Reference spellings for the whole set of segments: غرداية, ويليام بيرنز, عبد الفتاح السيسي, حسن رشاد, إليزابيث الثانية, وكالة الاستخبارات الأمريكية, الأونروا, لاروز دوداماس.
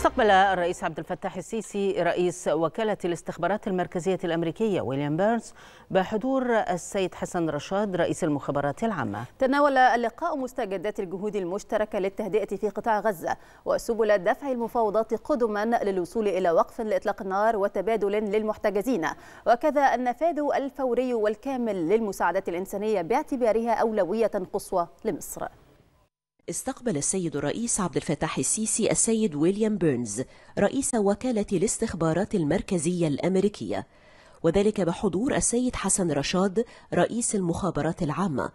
استقبل الرئيس عبد الفتاح السيسي رئيس وكالة الاستخبارات المركزية الأمريكية ويليام بيرنز بحضور السيد حسن رشاد رئيس المخابرات العامة. تناول اللقاء مستجدات الجهود المشتركة للتهدئة في قطاع غزة وسبل دفع المفاوضات قدما للوصول إلى وقف لإطلاق النار وتبادل للمحتجزين، وكذا النفاذ الفوري والكامل للمساعدات الإنسانية باعتبارها أولوية قصوى لمصر. استقبل السيد الرئيس عبد الفتاح السيسي السيد ويليام بيرنز رئيس وكالة الاستخبارات المركزية الأمريكية، وذلك بحضور السيد حسن رشاد رئيس المخابرات العامة،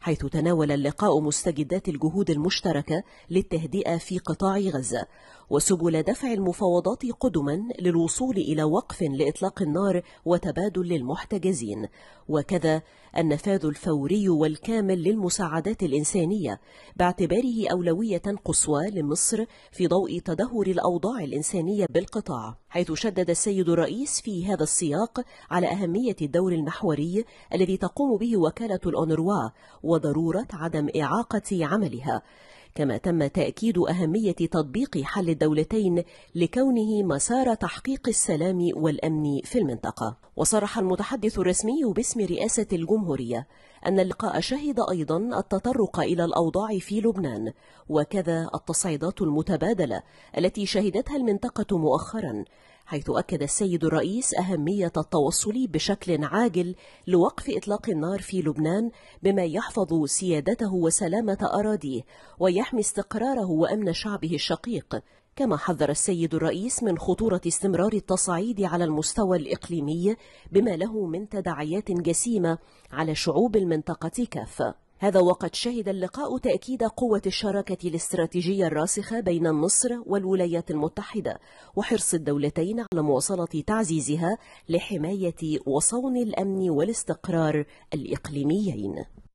حيث تناول اللقاء مستجدات الجهود المشتركة للتهدئة في قطاع غزة وسبل دفع المفاوضات قدما للوصول إلى وقف لإطلاق النار وتبادل للمحتجزين، وكذا النفاذ الفوري والكامل للمساعدات الإنسانية باعتباره أولوية قصوى لمصر في ضوء تدهور الأوضاع الإنسانية بالقطاع، حيث شدد السيد الرئيس في هذا السياق على أهمية الدور المحوري الذي تقوم به وكالة الأونروا وضرورة عدم إعاقة عملها، كما تم تأكيد أهمية تطبيق حل الدولتين لكونه مسار تحقيق السلام والأمن في المنطقة. وصرح المتحدث الرسمي باسم رئاسة الجمهورية أن اللقاء شهد أيضا التطرق إلى الأوضاع في لبنان، وكذا التصعيدات المتبادلة التي شهدتها المنطقة مؤخرا، حيث أكد السيد الرئيس أهمية التوصل بشكل عاجل لوقف إطلاق النار في لبنان بما يحفظ سيادته وسلامة أراضيه ويحمي استقراره وأمن شعبه الشقيق، كما حذر السيد الرئيس من خطورة استمرار التصعيد على المستوى الإقليمي بما له من تداعيات جسيمة على شعوب المنطقة كافة. هذا وقد شهد اللقاء تأكيد قوة الشراكة الاستراتيجية الراسخة بين مصر والولايات المتحدة وحرص الدولتين على مواصلة تعزيزها لحماية وصون الأمن والاستقرار الإقليميين.